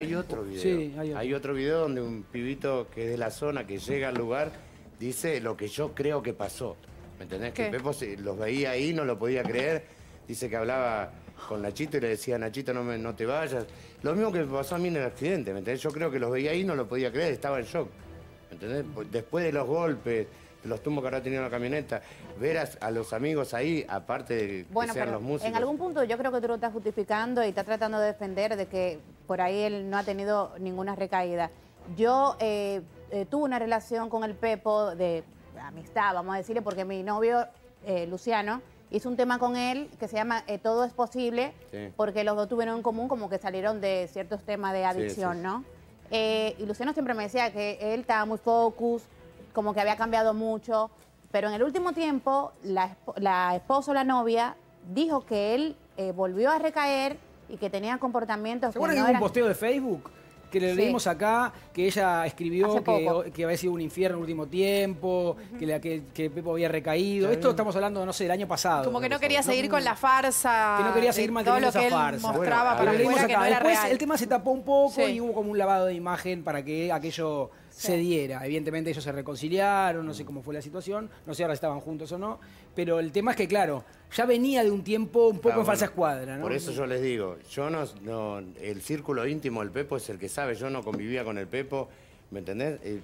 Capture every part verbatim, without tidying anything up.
Hay otro video, sí, hay, otro. hay otro video donde un pibito que es de la zona, que llega al lugar, dice lo que yo creo que pasó. ¿Me entendés? ¿Qué? Que Pepo se, los veía ahí, no lo podía creer. Dice que hablaba con Nachito y le decía, Nachito, no, me, no te vayas. Lo mismo que pasó a mí en el accidente, ¿me entendés? Yo creo que los veía ahí, no lo podía creer, estaba en shock. ¿Me entendés? Después de los golpes, los tumbos que ahora tenía la camioneta, ver a, a los amigos ahí, aparte de bueno, que sean los músicos. En algún punto yo creo que tú lo estás justificando y estás tratando de defender de que por ahí él no ha tenido ninguna recaída. Yo eh, eh, tuve una relación con el Pepo de amistad, vamos a decirle, porque mi novio eh, Luciano hizo un tema con él que se llama eh, Todo es Posible, sí. Porque los dos tuvieron en común como que salieron de ciertos temas de adicción, sí, sí. ¿No? Eh, y Luciano siempre me decía que él estaba muy focus, como que había cambiado mucho, pero en el último tiempo la, la esposa o la novia dijo que él eh, volvió a recaer y que tenía comportamientos... ¿Se acuerdan que no hubo eran... un posteo de Facebook? Que le leímos sí. acá, que ella escribió que, que había sido un infierno el último tiempo, uh-huh. que, la, que, que Pepo había recaído. También. Esto estamos hablando, no sé, del año pasado. Como que no quería pasado. seguir con la farsa. Que no quería seguir manteniendo esa farsa. Mostraba bueno, para ver, fuera, que no era Después real. El tema se tapó un poco sí. y hubo como un lavado de imagen para que aquello sí. se diera. Evidentemente ellos se reconciliaron, no sé cómo fue la situación, no sé ahora si estaban juntos o no. Pero el tema es que, claro, ya venía de un tiempo un poco ah, bueno, en falsa escuadra, ¿no? Por eso yo les digo, yo no, no, el círculo íntimo del Pepo es el que sabe, yo no convivía con el Pepo, ¿me entendés? Eh,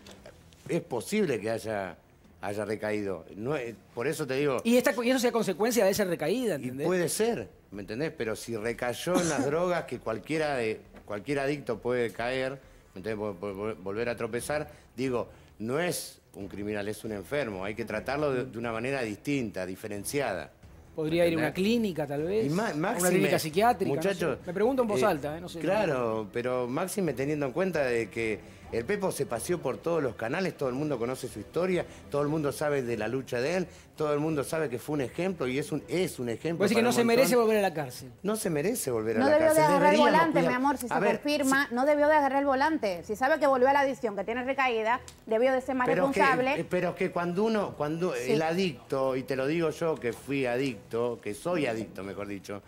es posible que haya, haya recaído, no, eh, por eso te digo... Y, esta, y eso sea consecuencia de esa recaída, ¿entendés? Y puede ser, ¿me entendés? Pero si recayó en las drogas, que cualquiera de, cualquier adicto puede caer, ¿me entendés? Vol, vol, volver a tropezar, digo, no es un criminal, es un enfermo, hay que tratarlo de, de una manera distinta, diferenciada. Podría ir a una clínica, tal vez. Y máxime, una clínica psiquiátrica. Muchachos, no sé. Me pregunto en voz eh, alta, ¿eh? No sé. Claro, pero máxime teniendo en cuenta de que el Pepo se paseó por todos los canales, todo el mundo conoce su historia, todo el mundo sabe de la lucha de él, todo el mundo sabe que fue un ejemplo y es un, es un ejemplo. Pues es que no se merece volver a la cárcel. No se merece volver a la cárcel. No debió de agarrar el volante, mi amor, si se confirma, no debió de agarrar el volante. Si sabe que volvió a la adicción, que tiene recaída, debió de ser más responsable. Pero es que cuando uno, cuando el adicto, y te lo digo yo que fui adicto, que soy adicto, mejor dicho,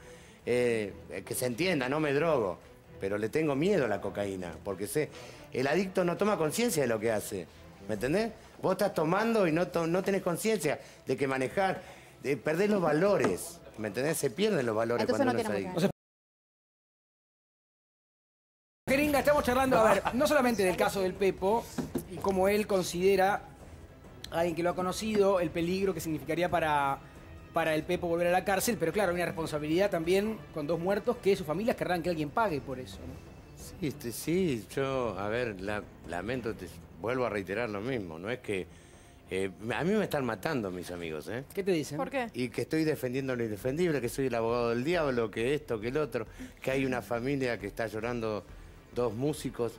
eh, que se entienda, no me drogo, pero le tengo miedo a la cocaína, porque sé, el adicto no toma conciencia de lo que hace, ¿me entendés? Vos estás tomando y no, to no tenés conciencia de que manejar, de perder los valores, ¿me entendés? Se pierden los valores. Entonces cuando no uno es adicto. Jeringa, estamos charlando, a ver, no solamente del caso del Pepo, y cómo él considera, a alguien que lo ha conocido, el peligro que significaría para... para el Pepo volver a la cárcel, pero claro, hay una responsabilidad también con dos muertos que sus familias querrán que alguien pague por eso, ¿no? Sí, sí, yo, a ver, la, lamento, te, vuelvo a reiterar lo mismo, no es que... Eh, a mí me están matando mis amigos, ¿eh? ¿Qué te dicen? ¿Por qué? Y que estoy defendiendo lo indefendible, que soy el abogado del diablo, que esto, que el otro, que hay una familia que está llorando, dos músicos...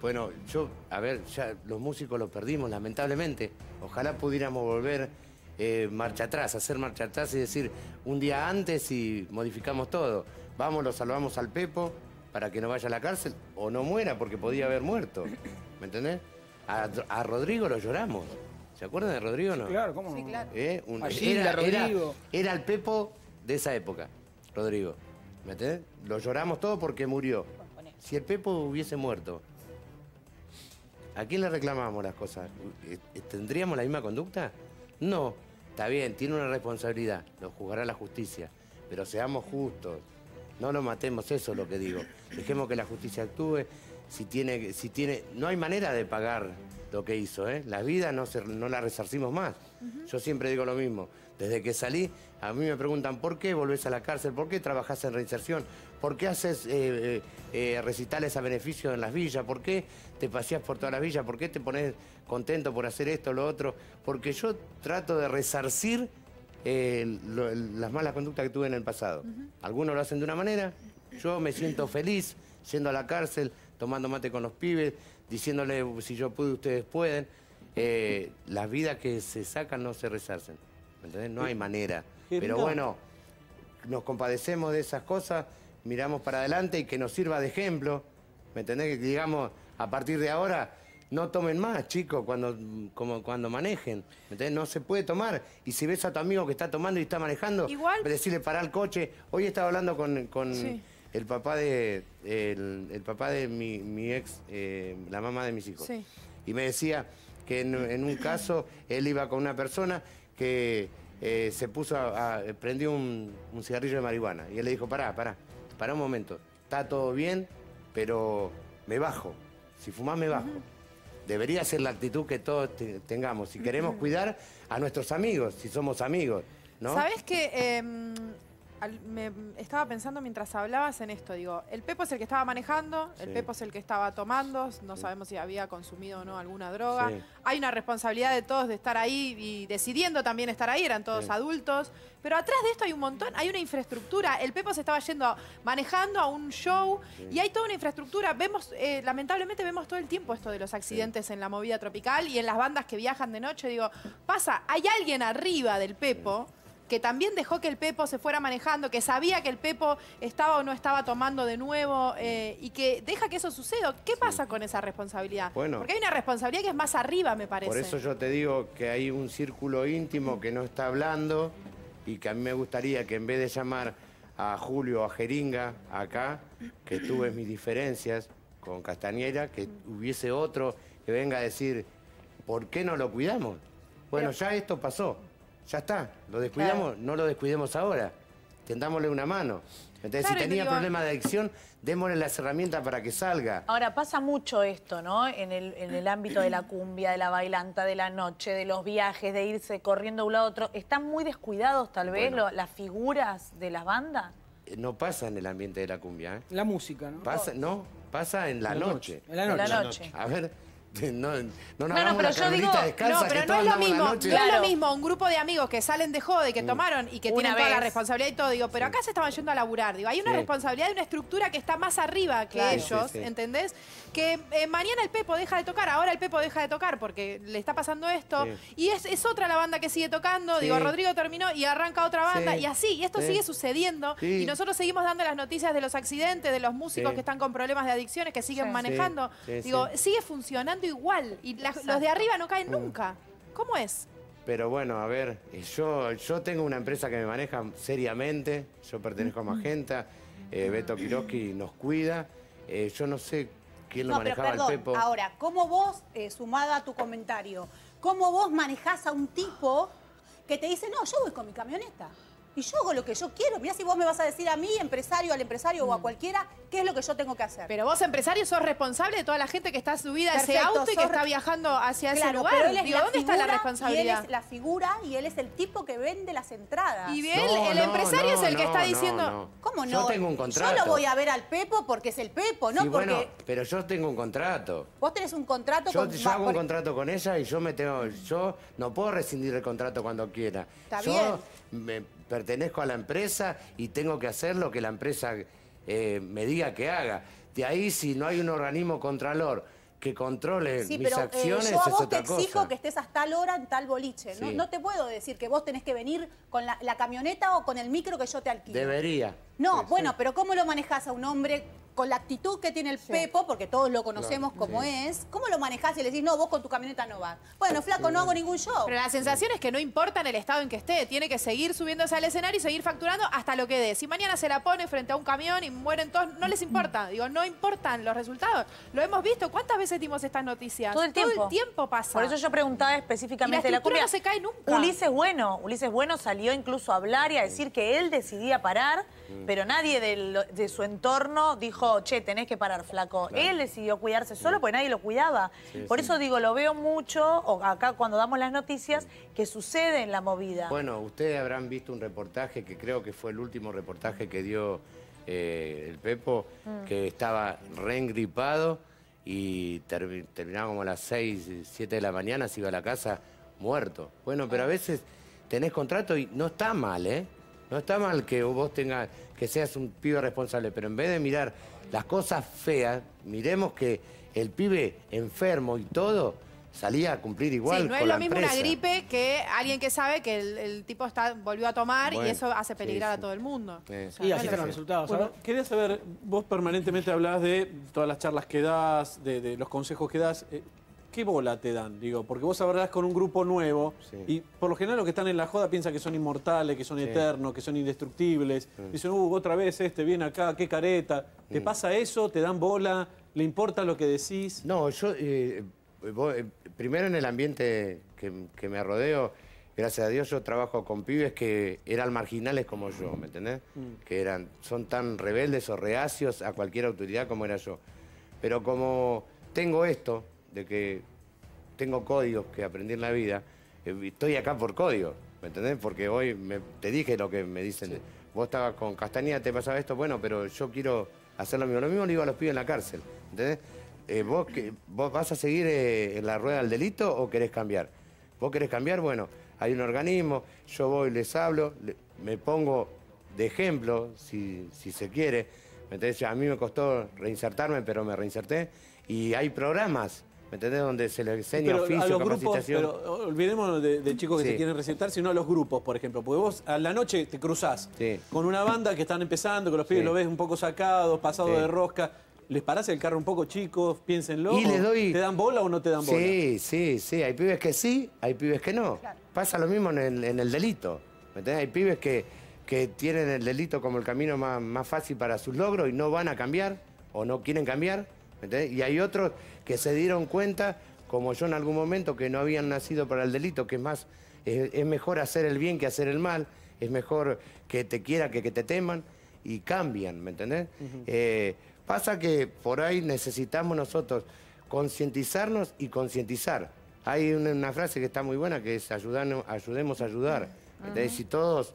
Bueno, yo, a ver, ya los músicos los perdimos, lamentablemente, ojalá pudiéramos volver... Eh, marcha atrás, hacer marcha atrás y decir un día antes y modificamos todo. Vamos, lo salvamos al Pepo para que no vaya a la cárcel o no muera porque podía haber muerto. ¿Me entendés? A, a Rodrigo lo lloramos. ¿Se acuerdan de Rodrigo, no? Sí, claro, ¿cómo no? Sí, claro. Eh, un, Allí, era, era, era el Pepo de esa época, Rodrigo. ¿Me entendés? Lo lloramos todo porque murió. Si el Pepo hubiese muerto, ¿a quién le reclamamos las cosas? ¿Tendríamos la misma conducta? No, está bien, tiene una responsabilidad, lo juzgará la justicia, pero seamos justos, no lo matemos, eso es lo que digo. Dejemos que la justicia actúe, si tiene, si tiene, no hay manera de pagar lo que hizo, ¿eh? La vida no, se, no la resarcimos más. Uh-huh. Yo siempre digo lo mismo, desde que salí, a mí me preguntan ¿por qué volvés a la cárcel? ¿Por qué trabajás en reinserción? ¿Por qué haces eh, eh, recitales a beneficio en las villas? ¿Por qué te paseás por todas las villas? ¿Por qué te pones contento por hacer esto o lo otro? Porque yo trato de resarcir eh, lo, las malas conductas que tuve en el pasado. Uh-huh. Algunos lo hacen de una manera, yo me siento feliz yendo a la cárcel, tomando mate con los pibes, diciéndole si yo pude, ustedes pueden. Eh, las vidas que se sacan no se resarcen, ¿entendés? No hay manera. Pero bueno, nos compadecemos de esas cosas, miramos para adelante y que nos sirva de ejemplo, ¿me entendés? Que digamos, a partir de ahora, no tomen más, chicos, cuando, como, cuando manejen, ¿me entendés? No se puede tomar. Y si ves a tu amigo que está tomando y está manejando, igual decirle, pará el coche. Hoy estaba hablando con... con sí. el papá de, el, el papá de mi, mi ex, eh, la mamá de mis hijos. Sí. Y me decía que en, en un caso él iba con una persona que eh, se puso a, a prendió un, un cigarrillo de marihuana. Y él le dijo, pará, pará, pará un momento. Está todo bien, pero me bajo. Si fumás, me bajo. Uh-huh. Debería ser la actitud que todos te, tengamos. Si queremos cuidar a nuestros amigos, si somos amigos, ¿no? ¿Sabés que eh, me estaba pensando mientras hablabas en esto? Digo, el Pepo es el que estaba manejando, sí. el Pepo es el que estaba tomando, no sí. sabemos si había consumido o no alguna droga. Sí. Hay una responsabilidad de todos de estar ahí y decidiendo también estar ahí, eran todos sí. adultos. Pero atrás de esto hay un montón, hay una infraestructura. El Pepo se estaba yendo, a, manejando a un show sí. y hay toda una infraestructura. Vemos, eh, lamentablemente vemos todo el tiempo esto de los accidentes sí. en la movida tropical y en las bandas que viajan de noche. Digo, pasa, hay alguien arriba del Pepo que también dejó que el Pepo se fuera manejando, que sabía que el Pepo estaba o no estaba tomando de nuevo eh, y que deja que eso suceda. ¿Qué pasa sí. con esa responsabilidad? Bueno, porque hay una responsabilidad que es más arriba, me parece. Por eso yo te digo que hay un círculo íntimo que no está hablando. Y que a mí me gustaría que en vez de llamar a Julio o a Jeringa acá, que tuve mis diferencias con Castañeda, que hubiese otro que venga a decir, ¿por qué no lo cuidamos? Bueno, Pero... ya esto pasó, ya está, lo descuidamos, claro. no lo descuidemos ahora, tendámosle una mano. Entonces, claro, si tenía problemas de adicción, démosle las herramientas para que salga. Ahora, pasa mucho esto, ¿no? En el, en el ámbito de la cumbia, de la bailanta, de la noche, de los viajes, de irse corriendo de un lado a otro. ¿Están muy descuidados, tal vez, bueno, lo, las figuras de las bandas? No pasa en el ambiente de la cumbia, ¿eh? La música, ¿no? Pasa, no, pasa en la, en la noche. noche. En la noche. En la noche. A ver... No, no, no, no, pero yo digo, descalza, no, pero no es lo mismo, no claro. es lo mismo un grupo de amigos que salen de joda y que tomaron y que una tienen vez. toda la responsabilidad y todo, digo, pero sí. acá se estaban yendo a laburar, digo, hay una sí. responsabilidad de una estructura que está más arriba que claro. ellos, sí, sí. ¿entendés? Que eh, mañana el Pepo deja de tocar, ahora el Pepo deja de tocar porque le está pasando esto, sí. y es, es otra la banda que sigue tocando, sí. digo, Rodrigo terminó y arranca otra banda, sí. y así, y esto sí. sigue sucediendo, sí. y nosotros seguimos dando las noticias de los accidentes, de los músicos sí. que están con problemas de adicciones, que siguen sí. manejando, sí. Sí, digo, sí. sigue funcionando igual, y la, los de arriba no caen nunca. ¿Cómo es? Pero bueno, a ver, yo, yo tengo una empresa que me maneja seriamente, yo pertenezco a Magenta, eh, Beto Kiroki nos cuida, eh, yo no sé quién lo no, manejaba pero perdón, el Pepo. Ahora, ¿cómo vos, eh, sumada a tu comentario, cómo vos manejás a un tipo que te dice, no, yo voy con mi camioneta? Y yo hago lo que yo quiero. Mirá si vos me vas a decir a mí, empresario, al empresario mm. o a cualquiera, qué es lo que yo tengo que hacer. Pero vos, empresario, sos responsable de toda la gente que está subida Perfecto, a ese auto y que está viajando hacia claro, ese lugar. Él es Digo, ¿dónde figura, está la responsabilidad? Él es la figura y él es el tipo que vende las entradas. Y él, no, el no, empresario no, es el no, que está diciendo... No, no. ¿Cómo no? Yo tengo un contrato. Yo lo voy a ver al Pepo porque es el Pepo, no sí, porque... Bueno, pero yo tengo un contrato. Vos tenés un contrato yo, con... Yo hago un contrato con ella y yo me tengo... Yo no puedo rescindir el contrato cuando quiera. Está yo bien. Me... Pertenezco a la empresa y tengo que hacer lo que la empresa eh, me diga que haga. De ahí, si no hay un organismo contralor que controle sí, mis pero, acciones, eh, yo a vos es otra te cosa. Exijo que estés hasta tal hora en tal boliche. Sí. ¿no? No te puedo decir que vos tenés que venir con la, la camioneta o con el micro que yo te alquilo. Debería. No, sí, bueno, sí. pero ¿cómo lo manejás a un hombre con la actitud que tiene el sí. Pepo? Porque todos lo conocemos no, como sí. es. ¿Cómo lo manejás y le decís, no, vos con tu camioneta no vas? Bueno, flaco, sí. no hago ningún show. Pero la sensación sí. es que no importa en el estado en que esté. Tiene que seguir subiéndose al escenario y seguir facturando hasta lo que dé. Si mañana se la pone frente a un camión y mueren todos, no les importa. Digo, no importan los resultados. Lo hemos visto. ¿Cuántas veces dimos estas noticias? Todo el tiempo. Todo el tiempo pasa. Por eso yo preguntaba específicamente. Y la estructura no se cae nunca. Ulises Bueno. Ulises Bueno salió incluso a hablar y a decir que él decidía parar, pero nadie de, de su entorno dijo, che, tenés que parar, flaco. Claro. Él decidió cuidarse solo sí. porque nadie lo cuidaba. Sí, Por sí. eso digo, lo veo mucho, o acá cuando damos las noticias, sí. que sucede en la movida. Bueno, ustedes habrán visto un reportaje que creo que fue el último reportaje que dio eh, el Pepo, mm. que estaba reengripado y ter terminaba como a las seis, siete de la mañana, se iba a la casa muerto. Bueno, pero a veces tenés contrato y no está mal, ¿eh? No está mal que vos tengas, que seas un pibe responsable, pero en vez de mirar las cosas feas, miremos que el pibe enfermo y todo salía a cumplir igual sí, no con la empresa. No es lo mismo una gripe que alguien que sabe que el, el tipo está, volvió a tomar bueno, y eso hace peligrar sí, sí. a todo el mundo. Sí, sí. O sea, y así están los resultados. Bueno, quería saber, vos permanentemente hablabas de todas las charlas que das, de, de los consejos que das. Eh, ¿qué bola te dan? Digo, porque vos hablás con un grupo nuevo, sí, y por lo general los que están en la joda piensan que son inmortales, que son sí, eternos, que son indestructibles. Mm. Dicen, uh, otra vez este viene acá, qué careta. ¿Te mm. pasa eso? ¿Te dan bola? ¿Le importa lo que decís? No, yo... Eh, vos, eh, primero en el ambiente que, que me rodeo, gracias a Dios yo trabajo con pibes que eran marginales como yo, ¿me entendés? Mm. Que eran, son tan rebeldes o reacios a cualquier autoridad como era yo. Pero como tengo esto, de que tengo códigos que aprendí en la vida, estoy acá por código, ¿me entendés? Porque hoy me, te dije lo que me dicen. Sí. Vos estabas con Castañeda, te pasaba esto, bueno, pero yo quiero hacer lo mismo. Lo mismo le digo a los pibes en la cárcel, ¿entendés? Eh, vos, que, ¿Vos vas a seguir eh, en la rueda del delito o querés cambiar? ¿Vos querés cambiar? Bueno, hay un organismo, yo voy, les hablo, le, me pongo de ejemplo, si, si se quiere. Entonces, a mí me costó reinsertarme, pero me reinserté. Y hay programas, ¿me entendés? Donde se les enseña oficio, a los capacitación. Grupos, pero olvidémonos de, de chicos que sí, se quieren reinsertar, sino a los grupos, por ejemplo. Porque vos a la noche te cruzás sí, con una banda que están empezando, que los pibes sí, lo ves un poco sacados, pasados sí, de rosca. ¿Les parás el carro un poco, chicos? Piénsenlo. Y les doy... ¿Te dan bola o no te dan bola? Sí, sí, sí. Hay pibes que sí, hay pibes que no. Claro. Pasa lo mismo en el, en el delito, ¿me entendés? Hay pibes que, que tienen el delito como el camino más, más fácil para sus logros y no van a cambiar o no quieren cambiar, ¿me entendés? Y hay otros que se dieron cuenta, como yo en algún momento, que no habían nacido para el delito, que es más, es, es mejor hacer el bien que hacer el mal, es mejor que te quiera que que te teman y cambian, ¿me entendés? Uh-huh. eh, Pasa que por ahí necesitamos nosotros concientizarnos y concientizar. Hay una frase que está muy buena que es ayudarnos, ayudemos a ayudar. Uh-huh. Entonces, si todos...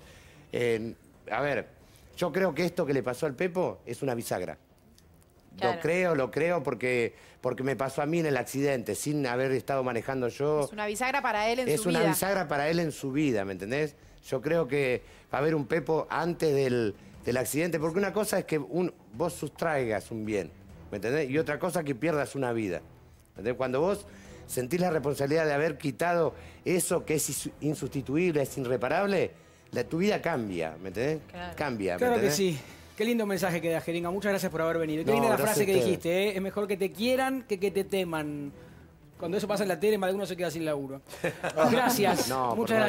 Eh, a ver, yo creo que esto que le pasó al Pepo es una bisagra. Claro. Lo creo, lo creo porque, porque me pasó a mí en el accidente, sin haber estado manejando yo. Es una bisagra para él en su vida. Es una bisagra para él en su vida, ¿me entendés? Yo creo que va a haber un Pepo antes del... del accidente, porque una cosa es que un, vos sustraigas un bien, ¿me entendés? Y otra cosa que pierdas una vida. ¿Entendés? Cuando vos sentís la responsabilidad de haber quitado eso que es insustituible, es irreparable, la, tu vida cambia, ¿me entendés? Claro. Cambia, ¿me claro entendés? Que sí. Qué lindo mensaje que da, Jeringa. Muchas gracias por haber venido. Qué no, linda la frase que dijiste, ¿eh? Es mejor que te quieran que que te teman. Cuando eso pasa en la tele, más de uno se queda sin laburo. Gracias. No, muchas gracias.